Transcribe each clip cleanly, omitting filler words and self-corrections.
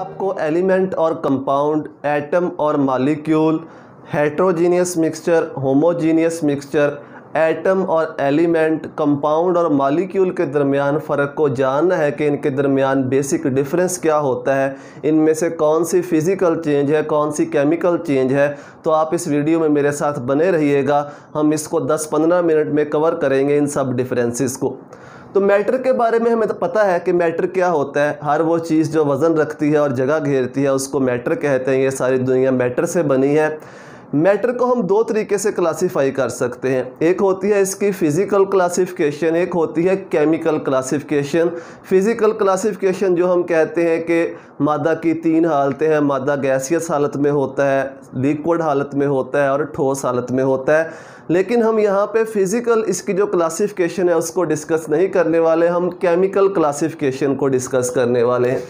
आपको एलिमेंट और compound, atom और molecule, heterogeneous mixture, homogeneous mixture, atom और एलिमेंट, कंपाउंड और मॉलिक्यूल के दरमियान फ़र्क को जानना है कि इनके दरमियान बेसिक डिफरेंस क्या होता है, इनमें से कौन सी फिज़िकल चेंज है, कौन सी केमिकल चेंज है। तो आप इस वीडियो में मेरे साथ बने रहिएगा, हम इसको 10-15 मिनट में कवर करेंगे इन सब डिफरेंसेस को। तो मैटर के बारे में हमें तो पता है कि मैटर क्या होता है, हर वो चीज़ जो वज़न रखती है और जगह घेरती है उसको मैटर कहते हैं। ये सारी दुनिया मैटर से बनी है। मैटर को हम दो तरीके से क्लासिफाई कर सकते हैं, एक होती है इसकी फ़िज़िकल क्लासिफिकेशन, एक होती है केमिकल क्लासिफिकेशन। फ़िज़िकल क्लासिफिकेशन जो हम कहते हैं कि मादा की 3 हालतें हैं, मादा गैसियस हालत में होता है, लिक्विड हालत में होता है और ठोस हालत में होता है। लेकिन हम यहाँ पे फ़िज़िकल इसकी जो क्लासिफिकेशन है उसको डिस्कस नहीं करने वाले, हम केमिकल क्लासिफिकेशन को डिस्कस करने वाले हैं।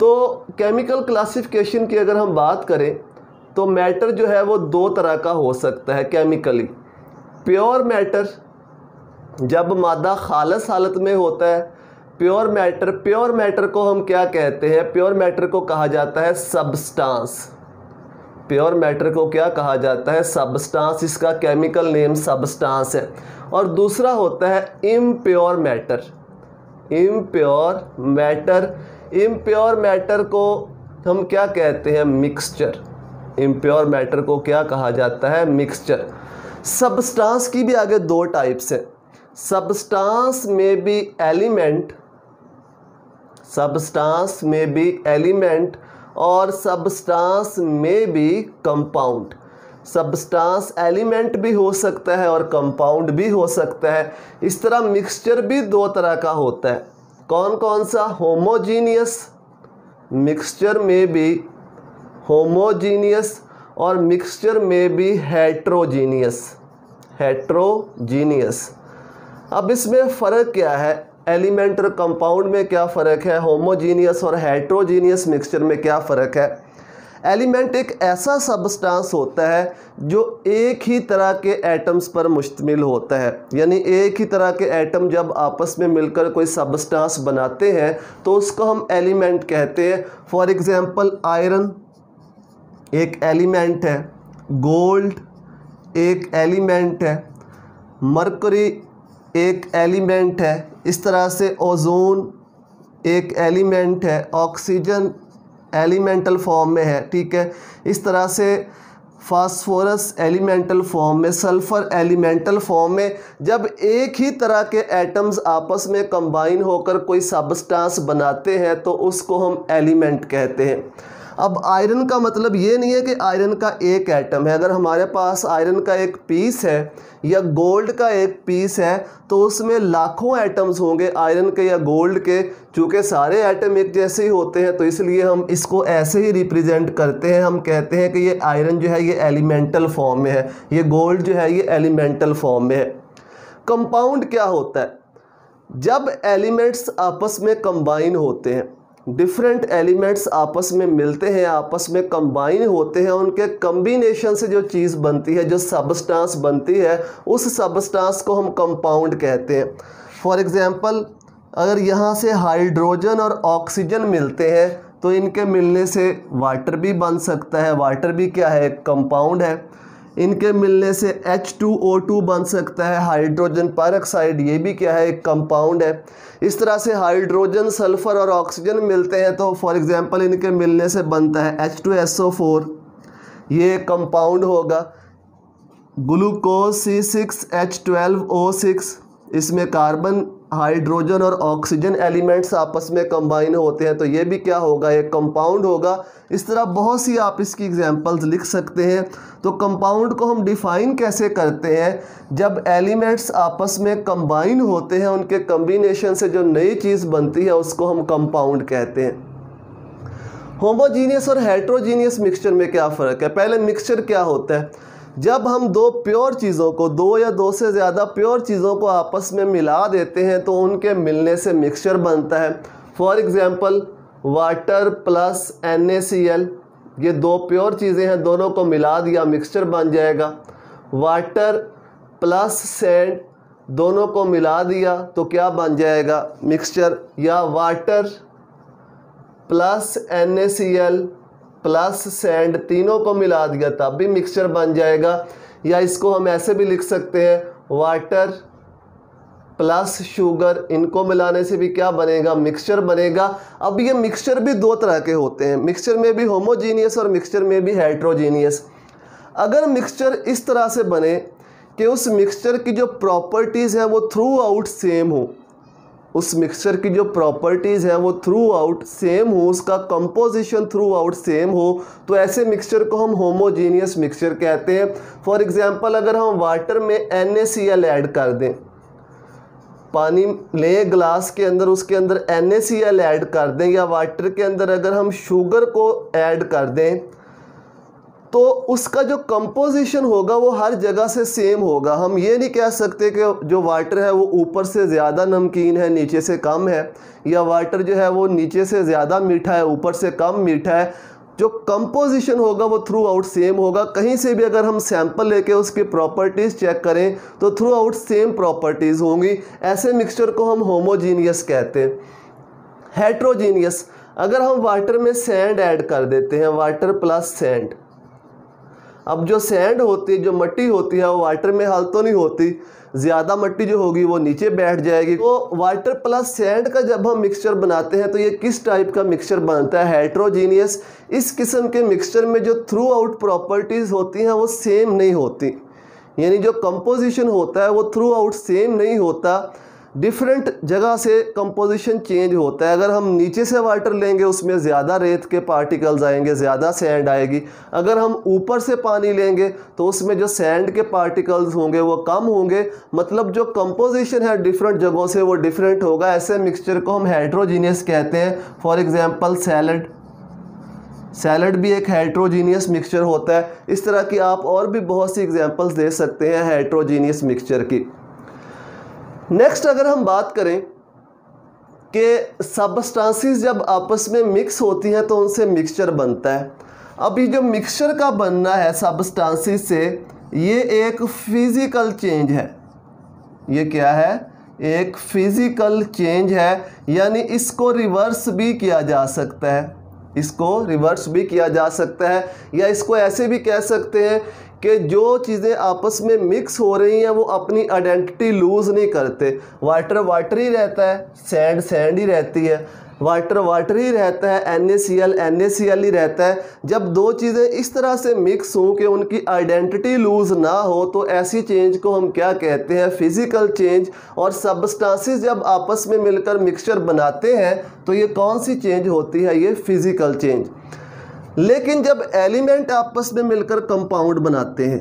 तो केमिकल क्लासिफिकेशन की अगर हम बात करें तो मैटर जो है वो 2 तरह का हो सकता है केमिकली। प्योर मैटर जब मादा खालस हालत में होता है, प्योर मैटर को हम क्या कहते हैं, प्योर मैटर को कहा जाता है सबस्टांस। प्योर मैटर को क्या कहा जाता है, सबस्टांस। इसका केमिकल नेम सबस्टांस है। और दूसरा होता है इम्प्योर मैटर। इम्प्योर मैटर को हम क्या कहते हैं, मिक्सचर। इम्प्योर मैटर को क्या कहा जाता है, मिक्सचर। सबस्टांस की भी आगे 2 टाइप्स हैं। सबस्टांस में भी एलिमेंट और सबस्टांस में भी कंपाउंड। सबस्टांस एलिमेंट भी हो सकता है और कंपाउंड भी हो सकता है। इस तरह मिक्सचर भी 2 तरह का होता है। कौन कौन सा, होमोजीनियस मिक्सचर में भी होमोजीनियस और मिक्सचर में भी हेट्रोजीनियस। अब इसमें फ़र्क क्या है, एलिमेंट और कंपाउंड में क्या फ़र्क है, होमोजीनियस और हेट्रोजीनियस मिक्सचर में क्या फ़र्क है। एलिमेंट एक ऐसा सबस्टांस होता है जो एक ही तरह के एटम्स पर मुश्तमिल होता है, यानी एक ही तरह के एटम जब आपस में मिलकर कोई सबस्टांस बनाते हैं तो उसको हम एलिमेंट कहते हैं। फॉर एग्ज़ाम्पल, आयरन एक एलिमेंट है, गोल्ड एक एलिमेंट है, मरकरी एक एलिमेंट है, इस तरह से ओजोन एक एलिमेंट है, ऑक्सीजन एलिमेंटल फॉर्म में है, ठीक है। इस तरह से फास्फोरस एलिमेंटल फॉर्म में, सल्फ़र एलिमेंटल फॉर्म में। जब एक ही तरह के एटम्स आपस में कंबाइन होकर कोई सबस्टांस बनाते हैं तो उसको हम एलिमेंट कहते हैं। अब आयरन का मतलब ये नहीं है कि आयरन का एक एटम है। अगर हमारे पास आयरन का एक पीस है या गोल्ड का एक पीस है तो उसमें लाखों एटम्स होंगे आयरन के या गोल्ड के। चूँकि सारे एटम एक जैसे ही होते हैं तो इसलिए हम इसको ऐसे ही रिप्रेजेंट करते हैं। हम कहते हैं कि ये आयरन जो है ये एलिमेंटल फॉर्म में है, ये गोल्ड जो है ये एलिमेंटल फॉर्म में है। कंपाउंड क्या होता है, जब एलिमेंट्स आपस में कंबाइन होते हैं, डिफरेंट एलिमेंट्स आपस में मिलते हैं, आपस में कंबाइन होते हैं, उनके कम्बिनेशन से जो चीज़ बनती है, जो सबस्टांस बनती है, उस सबस्टांस को हम कंपाउंड कहते हैं। फॉर एग्ज़ाम्पल, अगर यहाँ से हाइड्रोजन और ऑक्सीजन मिलते हैं तो इनके मिलने से वाटर भी बन सकता है, वाटर भी क्या है, कंपाउंड है। इनके मिलने से H2O2 बन सकता है, हाइड्रोजन परऑक्साइड, ये भी क्या है, एक कंपाउंड है। इस तरह से हाइड्रोजन, सल्फ़र और ऑक्सीजन मिलते हैं तो फॉर एग्ज़ाम्पल इनके मिलने से बनता है H2SO4, ये कंपाउंड होगा। ग्लूकोज C6H12O6, इसमें कार्बन, हाइड्रोजन और ऑक्सीजन एलिमेंट्स आपस में कंबाइन होते हैं तो ये भी क्या होगा, ये कंपाउंड होगा। इस तरह बहुत सी आप इसकी एग्जांपल्स लिख सकते हैं। तो कंपाउंड को हम डिफ़ाइन कैसे करते हैं, जब एलिमेंट्स आपस में कंबाइन होते हैं, उनके कम्बिनेशन से जो नई चीज़ बनती है उसको हम कंपाउंड कहते हैं। होमोजीनियस और हेट्रोजीनियस मिक्सचर में क्या फ़र्क है, पहले मिक्सचर क्या होता है, जब हम 2 प्योर चीज़ों को, 2 या 2 से ज़्यादा प्योर चीज़ों को आपस में मिला देते हैं तो उनके मिलने से मिक्सचर बनता है। For example, water plus NaCl, ये 2 प्योर चीज़ें हैं, दोनों को मिला दिया मिक्सचर बन जाएगा। वाटर प्लस सैंड, दोनों को मिला दिया तो क्या बन जाएगा, मिक्सचर। या water plus NaCl plus sand तीनों को मिला दिया तब भी मिक्सचर बन जाएगा। या इसको हम ऐसे भी लिख सकते हैं वाटर प्लस शुगर, इनको मिलाने से भी क्या बनेगा, मिक्सचर बनेगा। अब ये मिक्सचर भी दो तरह के होते हैं, मिक्सचर में भी होमोजीनियस और मिक्सचर में भी हेट्रोजीनियस। अगर मिक्सचर इस तरह से बने कि उस मिक्सचर की जो प्रॉपर्टीज़ हैं वो थ्रू आउट सेम हो, उस मिक्सचर की जो प्रॉपर्टीज़ हैं वो थ्रू आउट सेम हो, उसका कंपोजिशन थ्रू आउट सेम हो, तो ऐसे मिक्सचर को हम होमोजीनियस मिक्सचर कहते हैं। फॉर एग्जांपल अगर हम वाटर में NaCl ऐड कर दें, पानी ले ग्लास के अंदर, उसके अंदर NaCl ऐड कर दें, या वाटर के अंदर अगर हम शुगर को ऐड कर दें, तो उसका जो कंपोजिशन होगा वो हर जगह से सेम होगा। हम ये नहीं कह सकते कि जो वाटर है वो ऊपर से ज़्यादा नमकीन है नीचे से कम है, या वाटर जो है वो नीचे से ज़्यादा मीठा है ऊपर से कम मीठा है। जो कंपोजिशन होगा वो थ्रू आउट सेम होगा। कहीं से भी अगर हम सैंपल लेके उसकी प्रॉपर्टीज़ चेक करें तो थ्रू आउट सेम प्रॉपर्टीज़ होंगी। ऐसे मिक्सचर को हम होमोजीनियस कहते हैं। हेट्रोजीनियस, अगर हम वाटर में सैंड ऐड कर देते हैं, वाटर प्लस सैंड। अब जो सैंड होती है, जो मट्टी होती है, वो वाटर में हल तो नहीं होती, ज़्यादा मट्टी जो होगी वो नीचे बैठ जाएगी। तो वाटर प्लस सैंड का जब हम मिक्सचर बनाते हैं तो ये किस टाइप का मिक्सचर बनता है, हेट्रोजीनियस। इस किस्म के मिक्सचर में जो थ्रू आउट प्रॉपर्टीज़ होती हैं वो सेम नहीं होती, यानी जो कंपोजिशन होता है वो थ्रू आउट सेम नहीं होता, डिफरेंट जगह से कंपोजिशन चेंज होता है। अगर हम नीचे से वाटर लेंगे उसमें ज़्यादा रेत के पार्टिकल्स आएंगे, ज़्यादा सैंड आएगी। अगर हम ऊपर से पानी लेंगे तो उसमें जो सैंड के पार्टिकल्स होंगे वो कम होंगे। मतलब जो कंपोजिशन है डिफरेंट जगहों से वो डिफरेंट होगा। ऐसे मिक्सचर को हम हेट्रोजीनियस कहते हैं। फॉर एग्जांपल सैलड, सैलड भी एक हेट्रोजीनियस मिक्सचर होता है। इस तरह की आप और भी बहुत सी एग्जाम्पल्स दे सकते हैं हेट्रोजीनियस मिक्सचर की। नेक्स्ट अगर हम बात करें कि सबस्टांसिस जब आपस में मिक्स होती हैं तो उनसे मिक्सचर बनता है। अब ये जो मिक्सचर का बनना है सबस्टांसिस से, ये एक फिज़िकल चेंज है। ये क्या है, एक फिज़िकल चेंज है, यानी इसको रिवर्स भी किया जा सकता है, इसको रिवर्स भी किया जा सकता है। या इसको ऐसे भी कह सकते हैं कि जो चीज़ें आपस में मिक्स हो रही हैं वो अपनी आइडेंटिटी लूज़ नहीं करते। वाटर वाटर ही रहता है, सैंड सैंड ही रहती है, वाटर वाटर ही रहता है, NaCl ही रहता है। जब दो चीज़ें इस तरह से मिक्स हों कि उनकी आइडेंटिटी लूज़ ना हो तो ऐसी चेंज को हम क्या कहते हैं, फिज़िकल चेंज। और सबस्टांसिस जब आपस में मिलकर मिक्सचर बनाते हैं तो ये कौन सी चेंज होती है, ये फिज़िकल चेंज। लेकिन जब एलिमेंट आपस में मिलकर कंपाउंड बनाते हैं,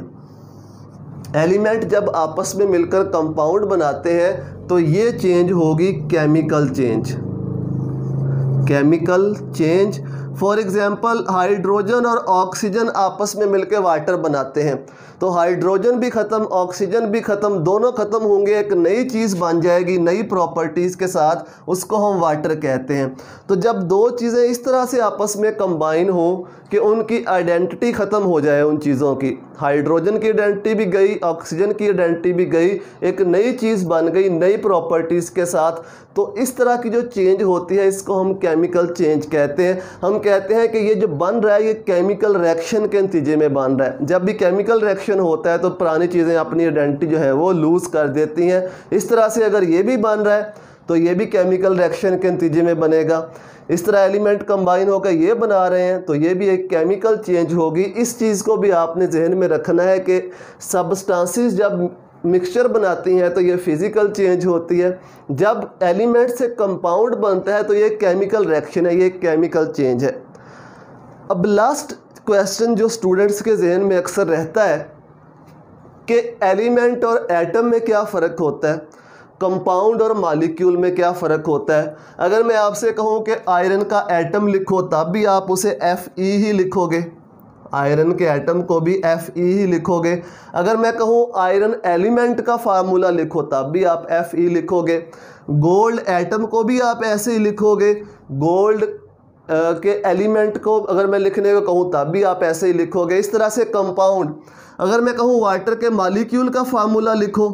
एलिमेंट जब आपस में मिलकर कंपाउंड बनाते हैं तो ये चेंज होगी chemical change, chemical change. For example hydrogen और ऑक्सीजन आपस में मिलकर वाटर बनाते हैं तो हाइड्रोजन भी ख़त्म, ऑक्सीजन भी ख़त्म, दोनों ख़त्म होंगे, एक नई चीज़ बन जाएगी नई प्रॉपर्टीज़ के साथ, उसको हम वाटर कहते हैं। तो जब दो चीज़ें इस तरह से आपस में कंबाइन हो कि उनकी आइडेंटिटी ख़त्म हो जाए उन चीज़ों की, हाइड्रोजन की आइडेंटिटी भी गई, ऑक्सीजन की आइडेंटिटी भी गई, एक नई चीज़ बन गई नई प्रॉपर्टीज़ के साथ, तो इस तरह की जो चेंज होती है इसको हम केमिकल चेंज कहते हैं। हम कहते हैं कि ये जो बन रहा है ये केमिकल रिएक्शन के नतीजे में बन रहा है। जब भी केमिकल रिएक्शन होता है तो पुरानी चीज़ें अपनी आइडेंटिटी जो है वो लूज़ कर देती हैं। इस तरह से अगर ये भी बन रहा है तो ये भी केमिकल रिएक्शन के नतीजे में बनेगा। इस तरह एलिमेंट कंबाइन होकर ये बना रहे हैं तो ये भी एक केमिकल चेंज होगी। इस चीज़ को भी आपने जहन में रखना है कि सबस्टांसिस जब मिक्सचर बनाती हैं तो ये फिज़िकल चेंज होती है, जब एलिमेंट से कंपाउंड बनता है तो ये केमिकल रिएक्शन है, ये केमिकल चेंज है। अब लास्ट क्वेश्चन जो स्टूडेंट्स के जहन में अक्सर रहता है कि एलिमेंट और एटम में क्या फ़र्क होता है, कंपाउंड और मॉलिक्यूल में क्या फ़र्क होता है। अगर मैं आपसे कहूं कि आयरन का एटम लिखो तब भी आप उसे Fe ही लिखोगे, आयरन के एटम को भी Fe ही लिखोगे। अगर मैं कहूं आयरन एलिमेंट का फार्मूला लिखो तब भी आप Fe लिखोगे। गोल्ड एटम को भी आप ऐसे ही लिखोगे, गोल्ड के एलिमेंट को अगर मैं लिखने को कहूँ तब भी आप ऐसे ही लिखोगे। इस तरह से कंपाउंड, अगर मैं कहूँ वाटर के मॉलिक्यूल का फार्मूला लिखो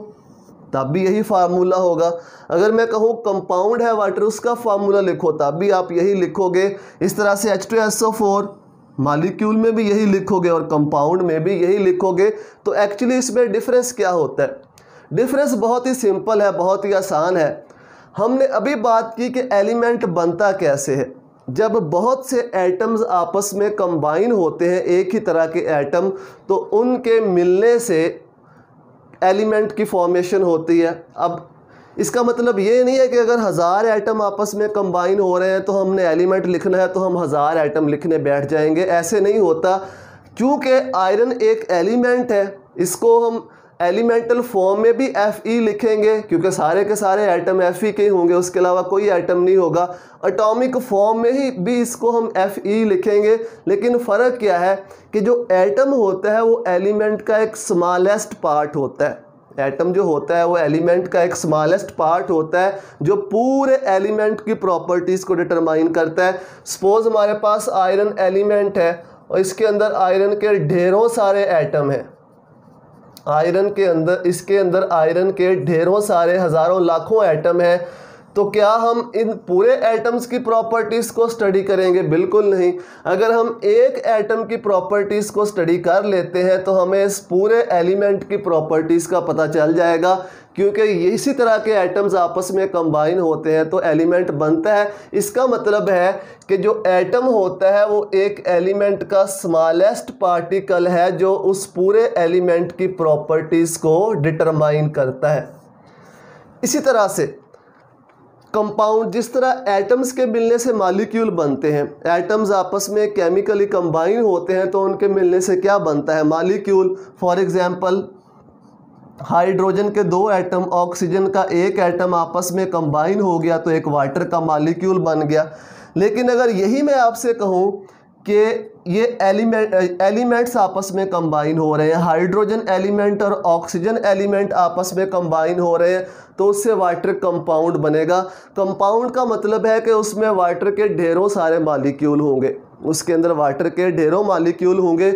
तब भी यही फार्मूला होगा। अगर मैं कहूँ कंपाउंड है वाटर, उसका फार्मूला लिखो, तब भी आप यही लिखोगे। इस तरह से H2SO4 मॉलिक्यूल में भी यही लिखोगे और कंपाउंड में भी यही लिखोगे। तो एक्चुअली इसमें डिफरेंस क्या होता है? डिफरेंस बहुत ही सिंपल है, बहुत ही आसान है। हमने अभी बात की कि एलिमेंट बनता कैसे है। जब बहुत से एटम्स आपस में कंबाइन होते हैं, एक ही तरह के एटम, तो उनके मिलने से एलिमेंट की फॉर्मेशन होती है। अब इसका मतलब ये नहीं है कि अगर 1000 एटम आपस में कंबाइन हो रहे हैं तो हमने एलिमेंट लिखना है तो हम 1000 एटम लिखने बैठ जाएंगे, ऐसे नहीं होता। क्योंकि आयरन एक एलिमेंट है, इसको हम एलिमेंटल फॉर्म में भी Fe लिखेंगे क्योंकि सारे के सारे एटम Fe के ही होंगे, उसके अलावा कोई एटम नहीं होगा। एटॉमिक फॉर्म में ही भी इसको हम Fe लिखेंगे। लेकिन फ़र्क क्या है कि जो एटम होता है वो एलिमेंट का एक स्मॉलेस्ट पार्ट होता है। एटम जो होता है वो एलिमेंट का एक स्मॉलेस्ट पार्ट होता है जो पूरे एलिमेंट की प्रॉपर्टीज़ को डिटरमाइन करता है। सपोज़ हमारे पास आयरन एलिमेंट है और इसके अंदर आयरन के ढेरों सारे एटम हैं। इसके अंदर आयरन के ढेरों सारे हज़ारों लाखों एटम हैं। तो क्या हम इन पूरे एटम्स की प्रॉपर्टीज़ को स्टडी करेंगे? बिल्कुल नहीं। अगर हम एक एटम की प्रॉपर्टीज़ को स्टडी कर लेते हैं तो हमें इस पूरे एलिमेंट की प्रॉपर्टीज़ का पता चल जाएगा, क्योंकि इसी तरह के एटम्स आपस में कंबाइन होते हैं तो एलिमेंट बनता है। इसका मतलब है कि जो एटम होता है वो एक एलिमेंट का स्मॉलेस्ट पार्टिकल है जो उस पूरे एलिमेंट की प्रॉपर्टीज़ को डिटरमाइन करता है। इसी तरह से कंपाउंड, जिस तरह एटम्स के मिलने से मॉलिक्यूल बनते हैं, एटम्स आपस में केमिकली कंबाइन होते हैं तो उनके मिलने से क्या बनता है? मॉलिक्यूल। फॉर एग्जांपल हाइड्रोजन के 2 एटम, ऑक्सीजन का 1 एटम आपस में कंबाइन हो गया तो एक वाटर का मॉलिक्यूल बन गया। लेकिन अगर यही मैं आपसे कहूँ कि ये एलिमेंट्स आपस में कंबाइन हो रहे हैं, हाइड्रोजन एलिमेंट और ऑक्सीजन एलिमेंट आपस में कंबाइन हो रहे हैं, तो उससे वाटर कंपाउंड बनेगा। कंपाउंड का मतलब है कि उसमें वाटर के ढेरों सारे मॉलिक्यूल होंगे, उसके अंदर वाटर के ढेरों मॉलिक्यूल होंगे।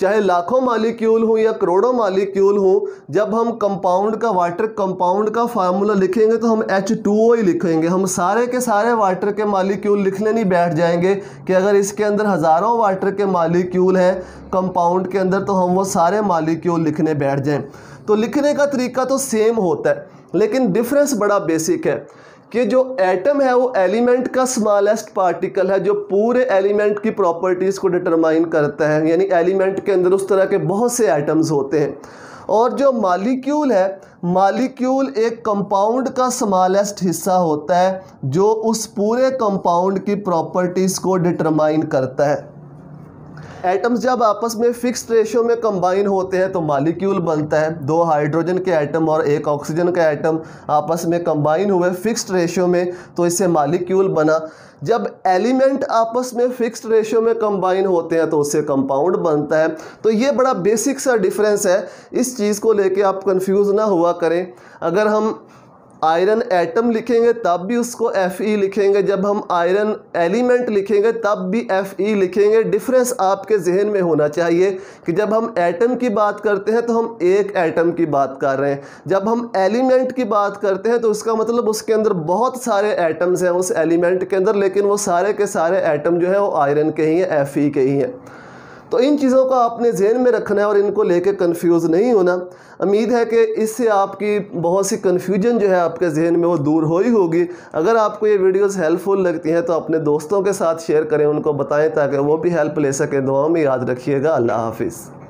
चाहे लाखों मॉलिक्यूल हों या करोड़ों मॉलिक्यूल हों, जब हम कंपाउंड का, वाटर कंपाउंड का फार्मूला लिखेंगे तो हम H2O ही लिखेंगे। हम सारे के सारे वाटर के मॉलिक्यूल लिखने नहीं बैठ जाएंगे कि अगर इसके अंदर हज़ारों वाटर के मॉलिक्यूल हैं कंपाउंड के अंदर तो हम वो सारे मॉलिक्यूल लिखने बैठ जाएं। तो लिखने का तरीका तो सेम होता है, लेकिन डिफरेंस बड़ा बेसिक है कि जो एटम है वो एलिमेंट का स्मॉलेस्ट पार्टिकल है जो पूरे एलिमेंट की प्रॉपर्टीज़ को डिटरमाइन करता है। यानी एलिमेंट के अंदर उस तरह के बहुत से एटम्स होते हैं। और जो मॉलिक्यूल है, मॉलिक्यूल एक कंपाउंड का स्मॉलेस्ट हिस्सा होता है जो उस पूरे कंपाउंड की प्रॉपर्टीज़ को डिटरमाइन करता है। एटम्स जब आपस में फिक्स्ड रेशियो में कंबाइन होते हैं तो मॉलिक्यूल बनता है। 2 हाइड्रोजन के एटम और 1 ऑक्सीजन का एटम आपस में कंबाइन हुए फिक्स्ड रेशियो में तो इससे मॉलिक्यूल बना। जब एलिमेंट आपस में फिक्स्ड रेशियो में कंबाइन होते हैं तो उससे कंपाउंड बनता है। तो ये बड़ा बेसिक सा डिफरेंस है, इस चीज़ को लेके आप कंफ्यूज ना हुआ करें। अगर हम आयरन एटम लिखेंगे तब भी उसको Fe लिखेंगे, जब हम आयरन एलिमेंट लिखेंगे तब भी Fe लिखेंगे। डिफरेंस आपके जहन में होना चाहिए कि जब हम एटम की बात करते हैं तो हम एक एटम की बात कर रहे हैं, जब हम एलिमेंट की बात करते हैं तो उसका मतलब उसके अंदर बहुत सारे एटम्स हैं उस एलिमेंट के अंदर, लेकिन वो सारे के सारे एटम जो है वो आयरन के ही हैं, Fe के ही हैं। तो इन चीज़ों को आपने जहन में रखना है और इनको लेके कंफ्यूज नहीं होना। उम्मीद है कि इससे आपकी बहुत सी कन्फ्यूजन जो है आपके जहन में वो दूर हो ही होगी। अगर आपको ये वीडियोस हेल्पफुल लगती हैं तो अपने दोस्तों के साथ शेयर करें, उनको बताएं ताकि वो भी हेल्प ले सकें। दुआओं में याद रखिएगा। अल्लाह हाफिज़।